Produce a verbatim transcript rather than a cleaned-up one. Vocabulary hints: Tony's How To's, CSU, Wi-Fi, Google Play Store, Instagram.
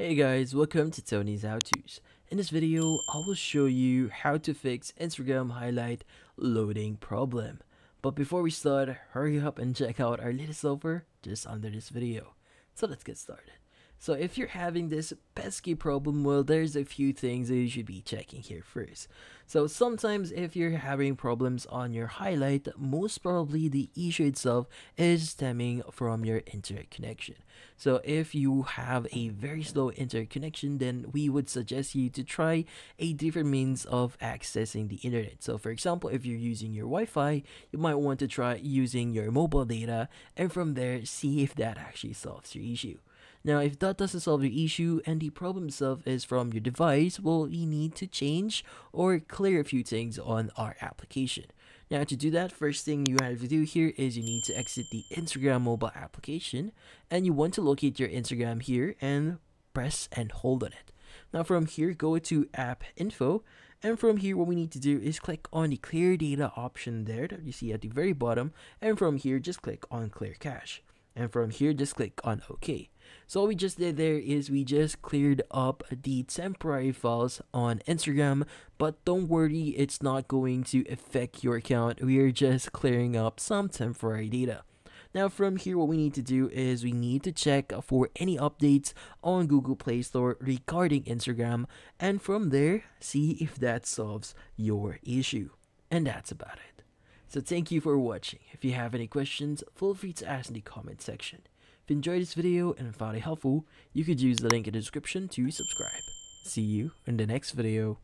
Hey guys, welcome to Tony's How To's. In this video, I will show you how to fix Instagram highlight loading problem. But before we start, hurry up and check out our latest offer just under this video. So let's get started. So if you're having this pesky problem, well, there's a few things that you should be checking here first. So sometimes if you're having problems on your highlight, most probably the issue itself is stemming from your internet connection. So if you have a very slow internet connection, then we would suggest you to try a different means of accessing the internet. So for example, if you're using your Wi-Fi, you might want to try using your mobile data, and from there, see if that actually solves your issue. Now, if that doesn't solve your issue and the problem itself is from your device, well, you need to change or clear a few things on our application. Now, to do that, first thing you have to do here is you need to exit the Instagram mobile application, and you want to locate your Instagram here and press and hold on it. Now, from here, go to App Info, and from here, what we need to do is click on the Clear Data option there that you see at the very bottom, and from here, just click on Clear Cache. And from here, just click on OK. So what we just did there is we just cleared up the temporary files on Instagram, but don't worry, it's not going to affect your account. We are just clearing up some temporary data. Now from here, what we need to do is we need to check for any updates on Google Play Store regarding Instagram, and from there, see if that solves your issue. And that's about it. So thank you for watching. If you have any questions, feel free to ask in the comment section. If you enjoyed this video and found it helpful, you could use the link in the description to subscribe. See you in the next video.